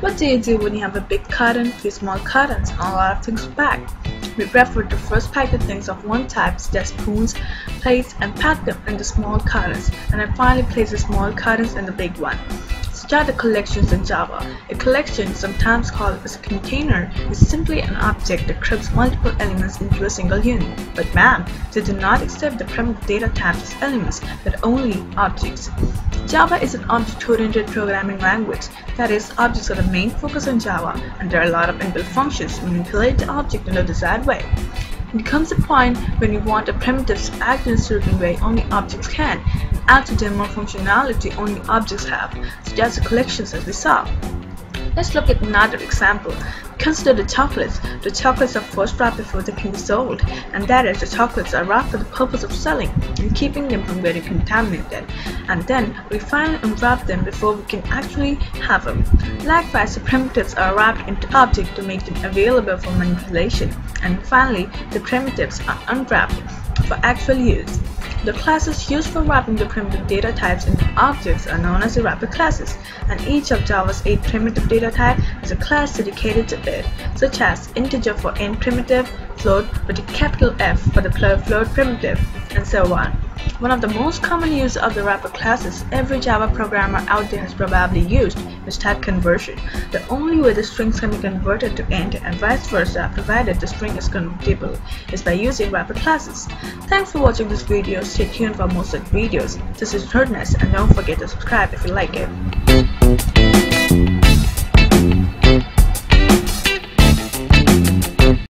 What do you do when you have a big carton, few small cartons, and a lot of things packed? We prefer to first pack the things of one type, such as spoons, plates, and pack them into small cartons, and then finally place the small cartons in the big one. Start the collections in Java. A collection, sometimes called as a container, is simply an object that groups multiple elements into a single unit. But ma'am, they do not accept the primitive data types as elements, but only objects. Java is an object-oriented programming language. That is, objects are the main focus on Java, and there are a lot of inbuilt functions to manipulate the object in a desired way. It comes a point when you want a primitive to act in a certain way only objects can, and add to them more functionality only objects have, such as the collections as we saw. Let's look at another example. Consider the chocolates. The chocolates are first wrapped before they can be sold, and that is, the chocolates are wrapped for the purpose of selling and keeping them from getting contaminated, and then we finally unwrap them before we can actually have them. Likewise, the primitives are wrapped into objects to make them available for manipulation, and finally the primitives are unwrapped for actual use. The classes used for wrapping the primitive data types into objects are known as the wrapper classes, and each of Java's 8 primitive data types is a class dedicated to it, such as integer for int primitive, float with a capital F for the float primitive, and so on. One of the most common use of the wrapper classes every Java programmer out there has probably used is type conversion. The only way the strings can be converted to int and vice versa, provided the string is convertible, is by using wrapper classes. Thanks for watching this video. Stay tuned for more such videos. This is NerdNess, and don't forget to subscribe if you like it.